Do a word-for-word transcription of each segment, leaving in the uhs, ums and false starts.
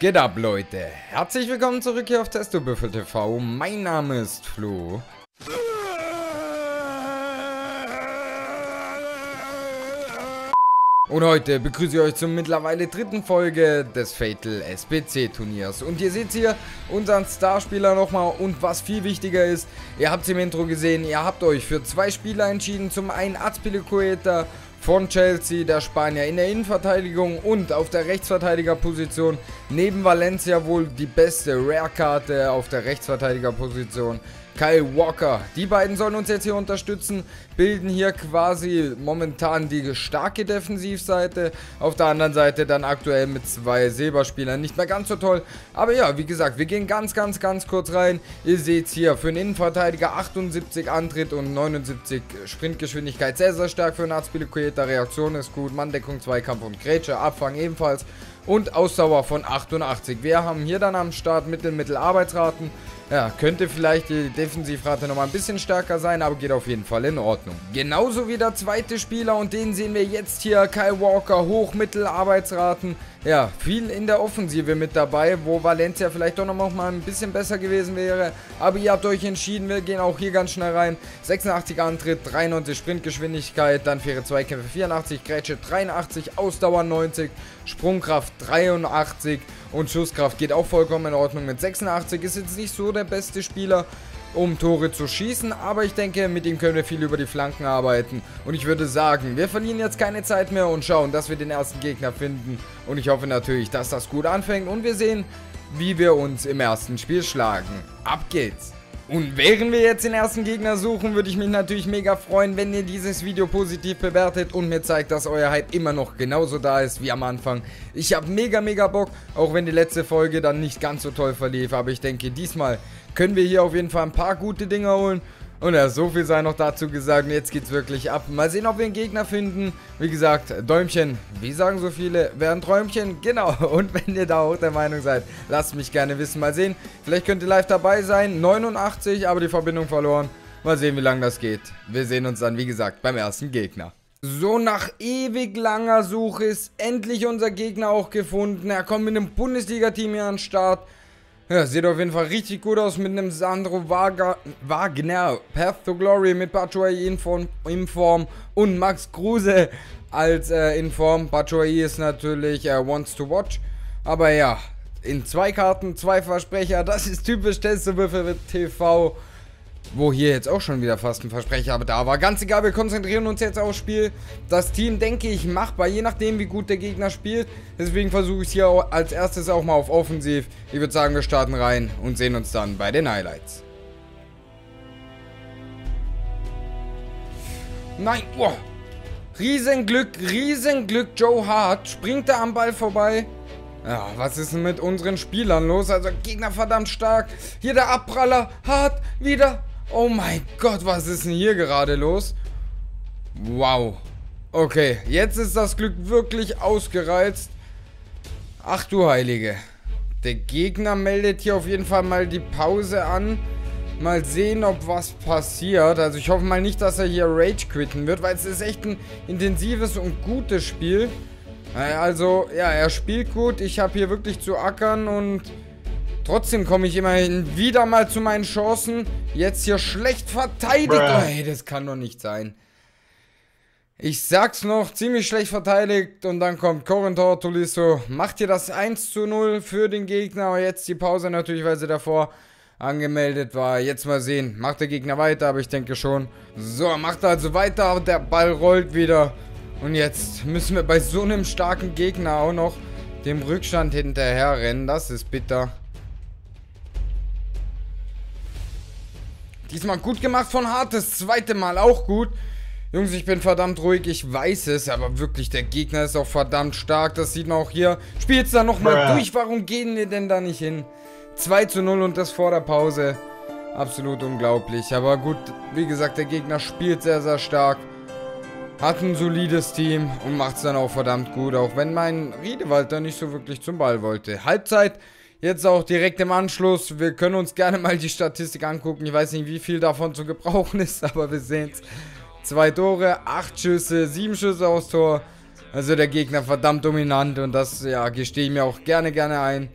Was geht ab, Leute? Herzlich willkommen zurück hier auf Testobüffel T V. Mein Name ist Flo. Und heute begrüße ich euch zur mittlerweile dritten Folge des Fatal S B C Turniers. Und ihr seht hier unseren Starspieler nochmal, und was viel wichtiger ist, ihr habt es im Intro gesehen, ihr habt euch für zwei Spieler entschieden. Zum einen Azpilicueta von Chelsea, der Spanier, in der Innenverteidigung und auf der Rechtsverteidigerposition, neben Valencia wohl die beste Rare-Karte auf der Rechtsverteidigerposition, Kyle Walker. Die beiden sollen uns jetzt hier unterstützen, bilden hier quasi momentan die starke Defensivseite. Auf der anderen Seite dann aktuell mit zwei Silberspielern nicht mehr ganz so toll. Aber ja, wie gesagt, wir gehen ganz, ganz, ganz kurz rein. Ihr seht hier für einen Innenverteidiger achtundsiebzig Antritt und neunundsiebzig Sprintgeschwindigkeit. Sehr, sehr stark für einen Azpilicueta. Reaktion ist gut, Manndeckung, Zweikampf und Grätsche, Abfang ebenfalls. Und Ausdauer von achtundachtzig. Wir haben hier dann am Start Mittel-Mittel-Arbeitsraten. Ja, könnte vielleicht die Defensivrate nochmal ein bisschen stärker sein, aber geht auf jeden Fall in Ordnung. Genauso wie der zweite Spieler, und den sehen wir jetzt hier, Kyle Walker, Hoch-Mittel-Arbeitsraten. Ja, viel in der Offensive mit dabei, wo Valencia vielleicht doch nochmal ein bisschen besser gewesen wäre. Aber ihr habt euch entschieden, wir gehen auch hier ganz schnell rein. sechsundachtzig Antritt, dreiundneunzig Sprintgeschwindigkeit, dann faire Zweikämpfe vierundachtzig, Grätsche dreiundachtzig, Ausdauer neunzig, Sprungkraft dreiundachtzig und Schusskraft geht auch vollkommen in Ordnung mit sechsundachtzig. Ist jetzt nicht so der beste Spieler, um Tore zu schießen, aber ich denke, mit ihm können wir viel über die Flanken arbeiten. Und ich würde sagen, wir verlieren jetzt keine Zeit mehr und schauen, dass wir den ersten Gegner finden. Und ich hoffe natürlich, dass das gut anfängt und wir sehen, wie wir uns im ersten Spiel schlagen. Ab geht's! Und während wir jetzt den ersten Gegner suchen, würde ich mich natürlich mega freuen, wenn ihr dieses Video positiv bewertet und mir zeigt, dass euer Hype immer noch genauso da ist wie am Anfang. Ich habe mega, mega Bock, auch wenn die letzte Folge dann nicht ganz so toll verlief. Aber ich denke, diesmal können wir hier auf jeden Fall ein paar gute Dinge holen. Und ja, so viel sei noch dazu gesagt. Jetzt geht's wirklich ab. Mal sehen, ob wir einen Gegner finden. Wie gesagt, Däumchen, wie sagen so viele, wären Träumchen. Genau, und wenn ihr da auch der Meinung seid, lasst mich gerne wissen. Mal sehen, vielleicht könnt ihr live dabei sein. neunundachtzig, aber die Verbindung verloren. Mal sehen, wie lange das geht. Wir sehen uns dann, wie gesagt, beim ersten Gegner. So, nach ewig langer Suche ist endlich unser Gegner auch gefunden. Er kommt mit einem Bundesliga-Team hier an den Start. Ja, sieht auf jeden Fall richtig gut aus mit einem Sandro Wagner, Path to Glory, mit Batshuayi in Form, in Form und Max Kruse als äh, in Form. Batshuayi ist natürlich äh, wants to watch, aber ja, in zwei Karten, zwei Versprecher, das ist typisch Testobüffel T V, wo hier jetzt auch schon wieder fast ein Versprecher, aber da war ganz egal, wir konzentrieren uns jetzt aufs Spiel. Das Team, denke ich, machbar, je nachdem wie gut der Gegner spielt, deswegen versuche ich es hier als erstes auch mal auf offensiv. Ich würde sagen, wir starten rein und sehen uns dann bei den Highlights. Nein, oh. Riesenglück, Riesenglück, Joe Hart, springt er am Ball vorbei. Ja, was ist denn mit unseren Spielern los? Also Gegner verdammt stark, hier der Abpraller, Hart, wieder. Oh mein Gott, was ist denn hier gerade los? Wow. Okay, jetzt ist das Glück wirklich ausgereizt. Ach du Heilige. Der Gegner meldet hier auf jeden Fall mal die Pause an. Mal sehen, ob was passiert. Also ich hoffe mal nicht, dass er hier Rage quitten wird, weil es ist echt ein intensives und gutes Spiel. Also, ja, er spielt gut. Ich habe hier wirklich zu ackern und... Trotzdem komme ich immerhin wieder mal zu meinen Chancen. Jetzt hier schlecht verteidigt. Oh, ey, das kann doch nicht sein. Ich sag's noch, ziemlich schlecht verteidigt. Und dann kommt Corentin Tolisso. Macht hier das eins zu null für den Gegner. Aber jetzt die Pause natürlich, weil sie davor angemeldet war. Jetzt mal sehen. Macht der Gegner weiter, aber ich denke schon. So, macht er also weiter, aber der Ball rollt wieder. Und jetzt müssen wir bei so einem starken Gegner auch noch dem Rückstand hinterher rennen. Das ist bitter. Diesmal gut gemacht von Hart, das zweite Mal auch gut. Jungs, ich bin verdammt ruhig, ich weiß es, aber wirklich, der Gegner ist auch verdammt stark. Das sieht man auch hier. Spielt's da nochmal durch, warum gehen wir denn da nicht hin? zwei zu null und das vor der Pause. Absolut unglaublich, aber gut, wie gesagt, der Gegner spielt sehr, sehr stark. Hat ein solides Team und macht's dann auch verdammt gut, auch wenn mein Riedewald da nicht so wirklich zum Ball wollte. Halbzeit. Jetzt auch direkt im Anschluss, wir können uns gerne mal die Statistik angucken. Ich weiß nicht, wie viel davon zu gebrauchen ist, aber wir sehen es. Zwei Tore, acht Schüsse, sieben Schüsse aufs Tor. Also der Gegner verdammt dominant und das, ja, gestehe ich mir auch gerne, gerne ein.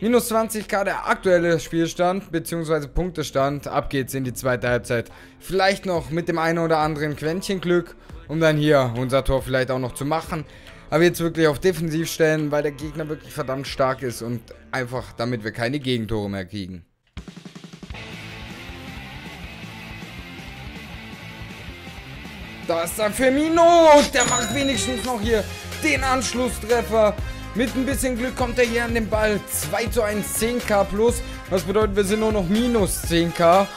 Minus zwanzig K der aktuelle Spielstand bzw. Punktestand. Ab geht's in die zweite Halbzeit. Vielleicht noch mit dem einen oder anderen Quäntchen Glück, um dann hier unser Tor vielleicht auch noch zu machen. Aber jetzt wirklich auf defensiv stellen, weil der Gegner wirklich verdammt stark ist und einfach damit wir keine Gegentore mehr kriegen. Da ist dann Firmino, der macht wenigstens noch hier den Anschlusstreffer. Mit ein bisschen Glück kommt er hier an den Ball. zwei zu eins, zehn K plus. Das bedeutet, wir sind nur noch minus zehn K.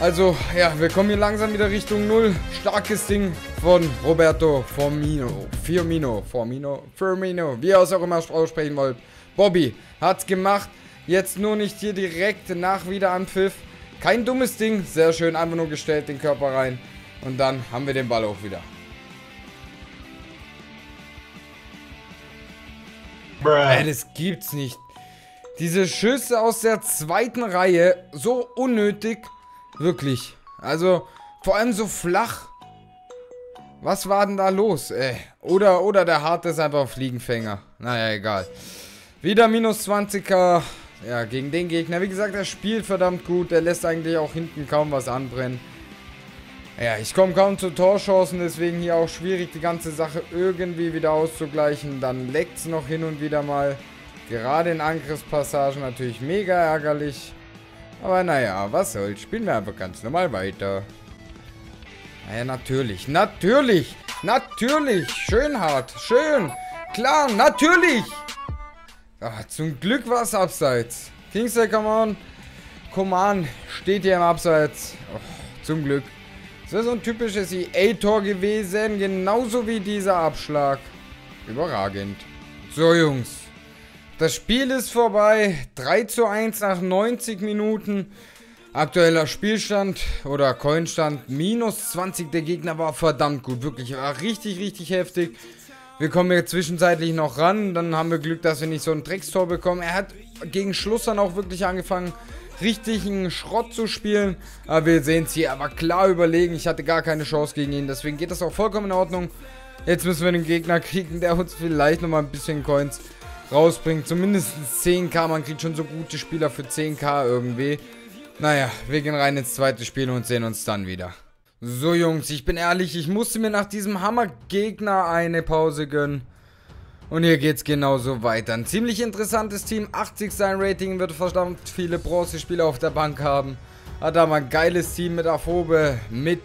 Also, ja, wir kommen hier langsam wieder Richtung null. Starkes Ding von Roberto Firmino. Firmino, Firmino, Firmino, wie ihr es auch immer aussprechen wollt. Bobby hat's gemacht. Jetzt nur nicht hier direkt nach wieder Anpfiff. Kein dummes Ding. Sehr schön, einfach nur gestellt, den Körper rein. Und dann haben wir den Ball auch wieder. Ey, das gibt's nicht. Diese Schüsse aus der zweiten Reihe, so unnötig. Wirklich. Also, vor allem so flach. Was war denn da los, ey? Oder, oder der Hart ist einfach ein Fliegenfänger. Naja, egal. Wieder minus zwanziger. Ja, gegen den Gegner. Wie gesagt, er spielt verdammt gut. Er lässt eigentlich auch hinten kaum was anbrennen. Ja, ich komme kaum zu Torchancen, deswegen hier auch schwierig, die ganze Sache irgendwie wieder auszugleichen. Dann leckt es noch hin und wieder mal. Gerade in Angriffspassagen natürlich mega ärgerlich. Aber naja, was soll's, spielen wir einfach ganz normal weiter. Naja, natürlich, natürlich, natürlich. Schön hart, schön, klar, natürlich. Ach, zum Glück war es abseits. Kingsley, come on. Come on, steht hier im Abseits. Och, zum Glück. Das wäre so ein typisches E A-Tor gewesen, genauso wie dieser Abschlag. Überragend. So, Jungs. Das Spiel ist vorbei. drei zu eins nach neunzig Minuten. Aktueller Spielstand oder Coinstand minus zwanzig. Der Gegner war verdammt gut. Wirklich, war richtig, richtig heftig. Wir kommen hier zwischenzeitlich noch ran. Dann haben wir Glück, dass wir nicht so ein Dreckstor bekommen. Er hat gegen Schluss dann auch wirklich angefangen, richtigen Schrott zu spielen, aber wir sehen es hier, aber klar überlegen, ich hatte gar keine Chance gegen ihn, deswegen geht das auch vollkommen in Ordnung. Jetzt müssen wir den Gegner kriegen, der uns vielleicht nochmal ein bisschen Coins rausbringt, zumindest zehn K, man kriegt schon so gute Spieler für zehn K irgendwie. Naja, wir gehen rein ins zweite Spiel und sehen uns dann wieder. So Jungs, ich bin ehrlich, ich musste mir nach diesem Hammergegner eine Pause gönnen. Und hier geht's genauso weiter. Ein ziemlich interessantes Team. achtzig sein Rating, wird verdammt viele Bronze-Spieler auf der Bank haben. Hat aber ein geiles Team mit Aphobe, mit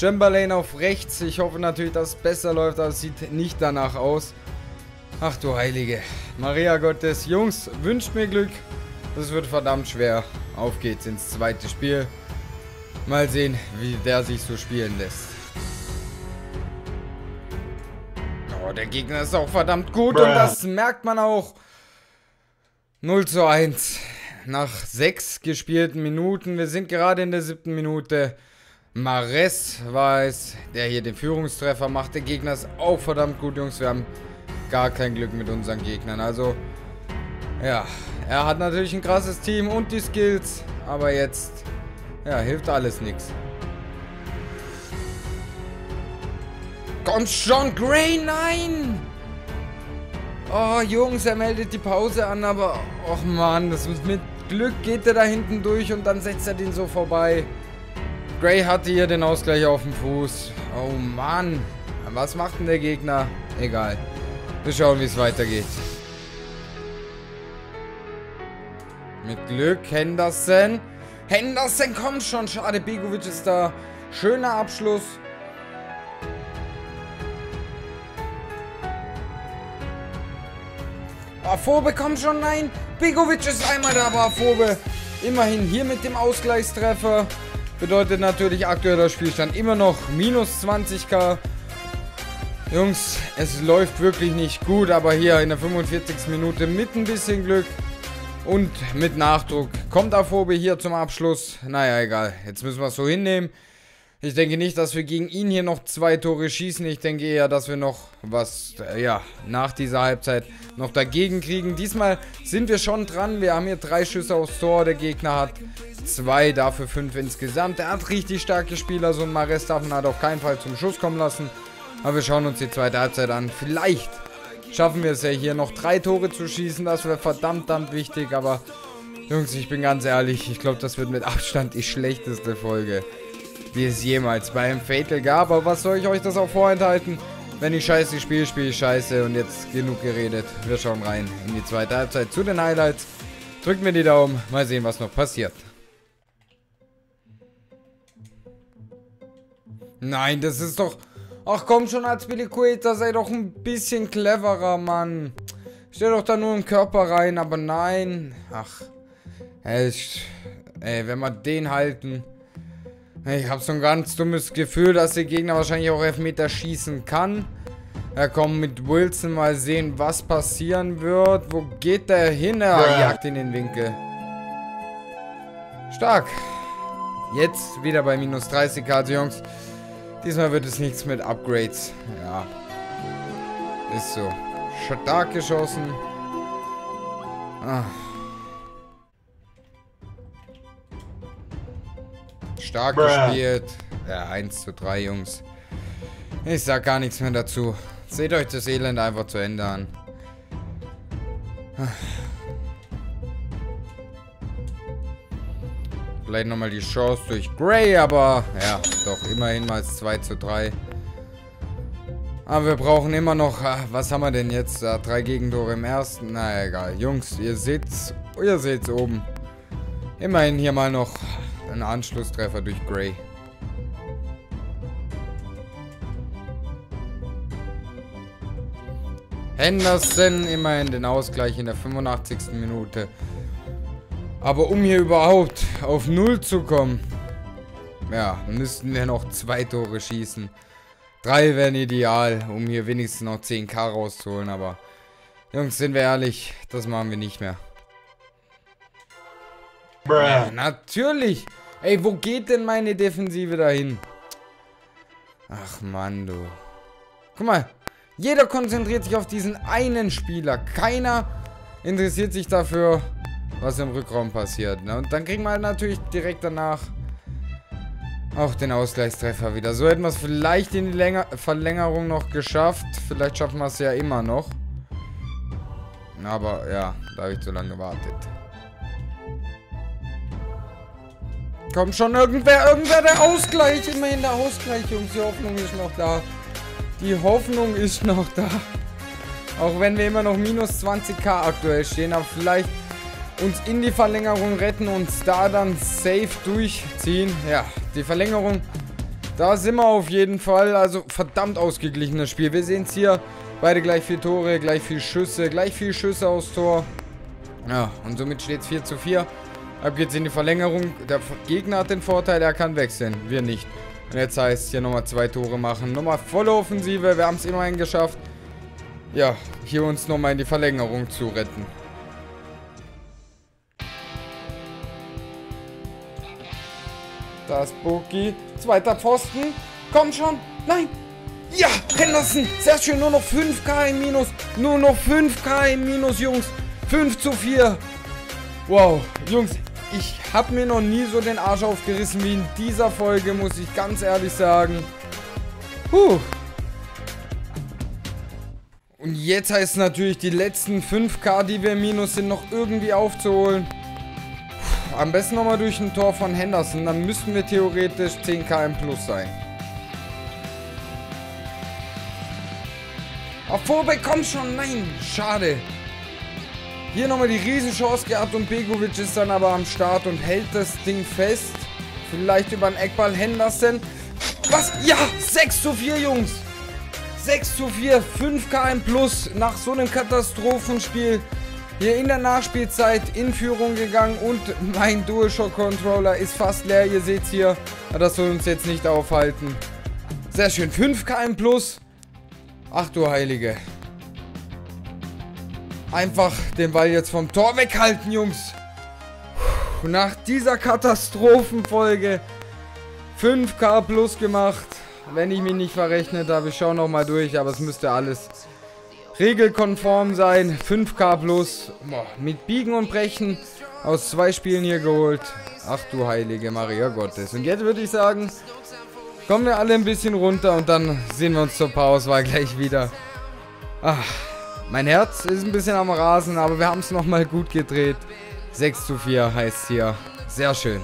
Chamberlain auf rechts. Ich hoffe natürlich, dass es besser läuft, aber es sieht nicht danach aus. Ach du Heilige. Maria Gottes. Jungs, wünscht mir Glück. Das wird verdammt schwer. Auf geht's ins zweite Spiel. Mal sehen, wie der sich so spielen lässt. Der Gegner ist auch verdammt gut und das merkt man auch. null zu eins nach sechs gespielten Minuten. Wir sind gerade in der siebten Minute. Mahrez war es, der hier den Führungstreffer macht. Der Gegner ist auch verdammt gut, Jungs. Wir haben gar kein Glück mit unseren Gegnern. Also, ja, er hat natürlich ein krasses Team und die Skills. Aber jetzt, ja, hilft alles nichts. Kommt schon, Grey, nein! Oh, Jungs, er meldet die Pause an, aber... Och, Mann, das ist mit Glück geht er da hinten durch und dann setzt er den so vorbei. Grey hatte hier den Ausgleich auf dem Fuß. Oh, Mann. Was macht denn der Gegner? Egal. Wir schauen, wie es weitergeht. Mit Glück, Henderson. Henderson, kommt schon. Schade, Begovic ist da. Schöner Abschluss. Aphobe kommt schon, nein. Begovic ist einmal da, aber Aphobe immerhin hier mit dem Ausgleichstreffer. Bedeutet natürlich aktueller Spielstand immer noch minus zwanzig K. Jungs, es läuft wirklich nicht gut, aber hier in der fünfundvierzigsten Minute mit ein bisschen Glück und mit Nachdruck kommt Aphobe hier zum Abschluss. Naja, egal, jetzt müssen wir es so hinnehmen. Ich denke nicht, dass wir gegen ihn hier noch zwei Tore schießen. Ich denke eher, dass wir noch was, äh, ja, nach dieser Halbzeit noch dagegen kriegen. Diesmal sind wir schon dran. Wir haben hier drei Schüsse aufs Tor. Der Gegner hat zwei, dafür fünf insgesamt. Er hat richtig starke Spieler. So ein Mahrez darf man halt auf keinen Fall zum Schuss kommen lassen. Aber wir schauen uns die zweite Halbzeit an. Vielleicht schaffen wir es ja hier noch drei Tore zu schießen. Das wäre verdammt, verdammt wichtig. Aber Jungs, ich bin ganz ehrlich, ich glaube, das wird mit Abstand die schlechteste Folge, die es jemals beim Fatal gab. Aber was soll ich euch das auch vorenthalten? Wenn ich scheiße spiele, spiele ich scheiße. Und jetzt genug geredet. Wir schauen rein in die zweite Halbzeit zu den Highlights. Drückt mir die Daumen. Mal sehen, was noch passiert. Nein, das ist doch... Ach komm schon, Azpilicueta, sei doch ein bisschen cleverer, Mann. Stell doch da nur im Körper rein, aber nein. Ach. Ey, wenn wir den halten... Ich habe so ein ganz dummes Gefühl, dass der Gegner wahrscheinlich auch Elfmeter schießen kann. Er kommt mit Wilson, mal sehen, was passieren wird. Wo geht der hin? Er ja. jagt in den Winkel. Stark. Jetzt wieder bei minus dreißig, also Jungs. Diesmal wird es nichts mit Upgrades. Ja. Ist so. Stark geschossen. Ah. Stark gespielt. Ja, eins zu drei, Jungs. Ich sag gar nichts mehr dazu. Seht euch das Elend einfach zu Ende an. Vielleicht nochmal die Chance durch Grey, aber ja, doch immerhin mal zwei zu drei. Aber wir brauchen immer noch, was haben wir denn jetzt? Drei Gegentore im ersten. Na egal, Jungs, ihr seht's, ihr seht's oben. Immerhin hier mal noch ein Anschlusstreffer durch Grey. Henderson immerhin den Ausgleich in der fünfundachtzigsten Minute. Aber um hier überhaupt auf null zu kommen, ja, müssten wir noch zwei Tore schießen. Drei wären ideal, um hier wenigstens noch zehntausend rauszuholen. Aber Jungs, sind wir ehrlich, das machen wir nicht mehr. Ja, natürlich. Ey, wo geht denn meine Defensive dahin? Ach Mann, du. Guck mal, jeder konzentriert sich auf diesen einen Spieler. Keiner interessiert sich dafür, was im Rückraum passiert. Und dann kriegen wir halt natürlich direkt danach auch den Ausgleichstreffer wieder. So hätten wir es vielleicht in die Länger Verlängerung noch geschafft. Vielleicht schaffen wir es ja immer noch. Aber ja, da habe ich zu lange gewartet. Kommt schon irgendwer, irgendwer, der Ausgleich. Immerhin der Ausgleich, Jungs. Die Hoffnung ist noch da. Die Hoffnung ist noch da. Auch wenn wir immer noch minus zwanzigtausend aktuell stehen. Aber vielleicht uns in die Verlängerung retten und da dann safe durchziehen. Ja, die Verlängerung, da sind wir auf jeden Fall. Also verdammt ausgeglichenes Spiel. Wir sehen es hier. Beide gleich vier Tore, gleich viel Schüsse, gleich viel Schüsse aufs Tor. Ja, und somit steht es vier zu vier. Ab geht's in die Verlängerung. Der Gegner hat den Vorteil, er kann wechseln. Wir nicht. Und jetzt heißt es hier nochmal zwei Tore machen. Nochmal volle Offensive. Wir haben es immerhin geschafft. Ja, hier uns nochmal in die Verlängerung zu retten. Das Boki. Zweiter Pfosten. Komm schon. Nein. Ja, Henderson. Sehr schön. Nur noch fünftausend im Minus. Nur noch fünftausend im Minus, Jungs. fünf zu vier. Wow. Jungs. Ich habe mir noch nie so den Arsch aufgerissen wie in dieser Folge, muss ich ganz ehrlich sagen. Puh. Und jetzt heißt es natürlich, die letzten fünftausend, die wir im Minus sind, noch irgendwie aufzuholen. Puh. Am besten nochmal durch ein Tor von Henderson, dann müssten wir theoretisch zehntausend im Plus sein. Aphobe, komm schon, nein, schade. Hier nochmal die Riesenchance gehabt und Begovic ist dann aber am Start und hält das Ding fest. Vielleicht über den Eckball Henderson. Was? Ja! sechs zu vier, Jungs! sechs zu vier, fünftausend im Plus nach so einem Katastrophenspiel. Hier in der Nachspielzeit in Führung gegangen und mein DualShock-Controller ist fast leer. Ihr seht's hier, das soll uns jetzt nicht aufhalten. Sehr schön, fünftausend im Plus. Ach du Heilige. Einfach den Ball jetzt vom Tor weghalten, Jungs. Puh, nach dieser Katastrophenfolge fünftausend plus gemacht. Wenn ich mich nicht verrechnet habe, ich schaue nochmal durch, aber es müsste alles regelkonform sein. fünftausend plus, boah, mit Biegen und Brechen aus zwei Spielen hier geholt. Ach du heilige Maria Gottes. Und jetzt würde ich sagen, kommen wir alle ein bisschen runter und dann sehen wir uns zur Pause gleich wieder. Ach. Mein Herz ist ein bisschen am Rasen, aber wir haben es nochmal gut gedreht. sechs zu vier heißt hier. Sehr schön.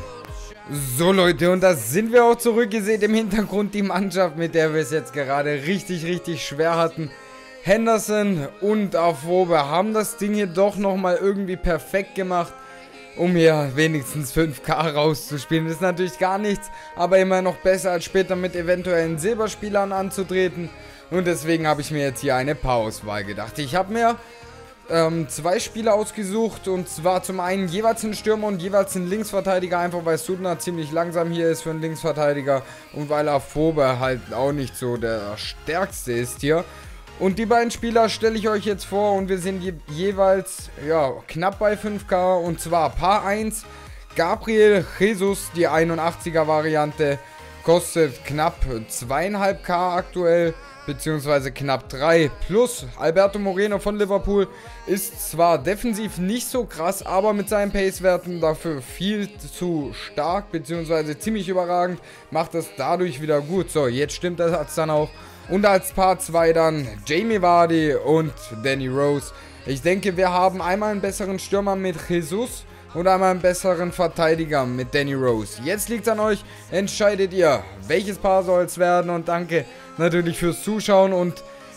So Leute, und da sind wir auch zurück. Ihr seht im Hintergrund die Mannschaft, mit der wir es jetzt gerade richtig, richtig schwer hatten. Henderson und Aphobe haben das Ding hier doch nochmal irgendwie perfekt gemacht, um hier wenigstens fünf K rauszuspielen. Das ist natürlich gar nichts, aber immer noch besser als später mit eventuellen Silberspielern anzutreten. Und deswegen habe ich mir jetzt hier eine Paarauswahl gedacht. Ich habe mir ähm, zwei Spieler ausgesucht, und zwar zum einen jeweils einen Stürmer und jeweils einen Linksverteidiger, einfach weil Sudna ziemlich langsam hier ist für einen Linksverteidiger und weil Aphobe halt auch nicht so der stärkste ist hier. Und die beiden Spieler stelle ich euch jetzt vor, und wir sind je jeweils ja, knapp bei fünf K, und zwar Paar eins, Gabriel Jesus, die einundachtziger Variante, kostet knapp zwei Komma fünf K aktuell, beziehungsweise knapp drei, plus Alberto Moreno von Liverpool ist zwar defensiv nicht so krass, aber mit seinen Pace-Werten dafür viel zu stark, beziehungsweise ziemlich überragend, macht das dadurch wieder gut. So, jetzt stimmt das hat's dann auch. Und als Part zwei dann Jamie Vardy und Danny Rose. Ich denke, wir haben einmal einen besseren Stürmer mit Jesus und einmal einen besseren Verteidiger mit Danny Rose. Jetzt liegt es an euch, entscheidet ihr, welches Paar soll es werden. Und danke natürlich fürs Zuschauen, und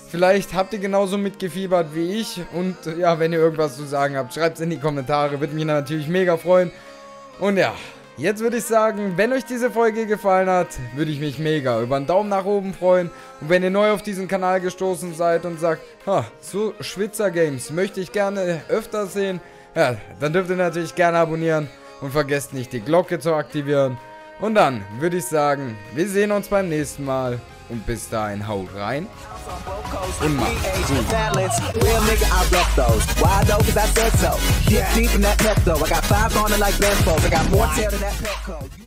vielleicht habt ihr genauso mitgefiebert wie ich. Und ja, wenn ihr irgendwas zu sagen habt, schreibt es in die Kommentare, würde mich natürlich mega freuen. Und ja. Jetzt würde ich sagen, wenn euch diese Folge gefallen hat, würde ich mich mega über einen Daumen nach oben freuen. Und wenn ihr neu auf diesen Kanal gestoßen seid und sagt, ha, so Schwitzer Games möchte ich gerne öfter sehen, ja, dann dürft ihr natürlich gerne abonnieren und vergesst nicht, die Glocke zu aktivieren. Und dann würde ich sagen, wir sehen uns beim nächsten Mal, und bis dahin haut rein. In my talents, real nigga, I rep those. Why though? Cause I said so. Get deep in that pep though. I got five on it like Benfo. I got more tail than that Petco.